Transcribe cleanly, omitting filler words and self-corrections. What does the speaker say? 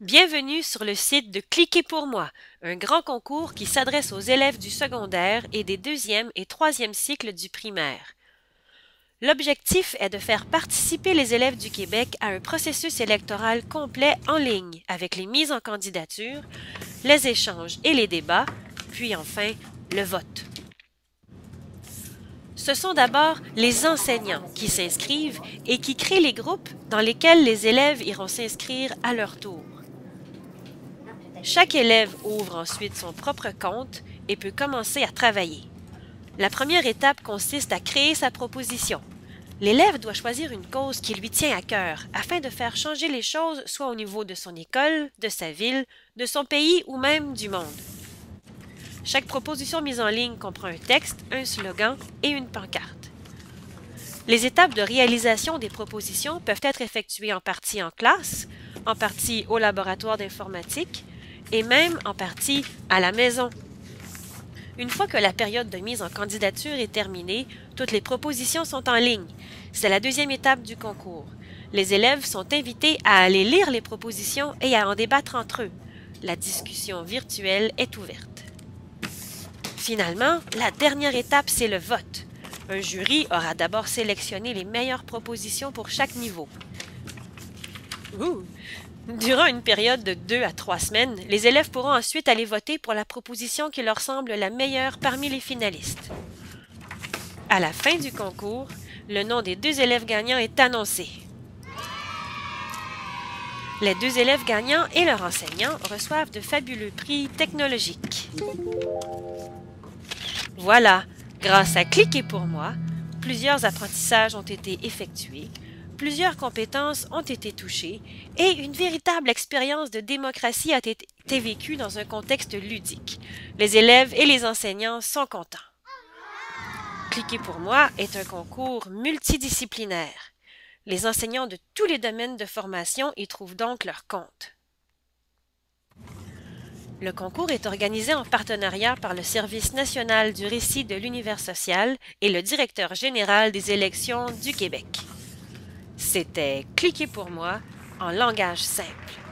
Bienvenue sur le site de Cliquez pour moi, un grand concours qui s'adresse aux élèves du secondaire et des deuxième et troisième cycles du primaire. L'objectif est de faire participer les élèves du Québec à un processus électoral complet en ligne, avec les mises en candidature, les échanges et les débats, puis enfin le vote. Ce sont d'abord les enseignants qui s'inscrivent et qui créent les groupes dans lesquels les élèves iront s'inscrire à leur tour. Chaque élève ouvre ensuite son propre compte et peut commencer à travailler. La première étape consiste à créer sa proposition. L'élève doit choisir une cause qui lui tient à cœur afin de faire changer les choses soit au niveau de son école, de sa ville, de son pays ou même du monde. Chaque proposition mise en ligne comprend un texte, un slogan et une pancarte. Les étapes de réalisation des propositions peuvent être effectuées en partie en classe, en partie au laboratoire d'informatique et même en partie à la maison. Une fois que la période de mise en candidature est terminée, toutes les propositions sont en ligne. C'est la deuxième étape du concours. Les élèves sont invités à aller lire les propositions et à en débattre entre eux. La discussion virtuelle est ouverte. Finalement, la dernière étape, c'est le vote. Un jury aura d'abord sélectionné les meilleures propositions pour chaque niveau. Durant une période de 2 à 3 semaines, les élèves pourront ensuite aller voter pour la proposition qui leur semble la meilleure parmi les finalistes. À la fin du concours, le nom des 2 élèves gagnants est annoncé. Les 2 élèves gagnants et leur enseignant reçoivent de fabuleux prix technologiques. Voilà, grâce à Cliquez pour moi, plusieurs apprentissages ont été effectués. Plusieurs compétences ont été touchées et une véritable expérience de démocratie a été vécue dans un contexte ludique. Les élèves et les enseignants sont contents. Cliquez pour moi est un concours multidisciplinaire. Les enseignants de tous les domaines de formation y trouvent donc leur compte. Le concours est organisé en partenariat par le Service national du récit de l'univers social et le directeur général des élections du Québec. C'était Cliquez pour moi en langage simple.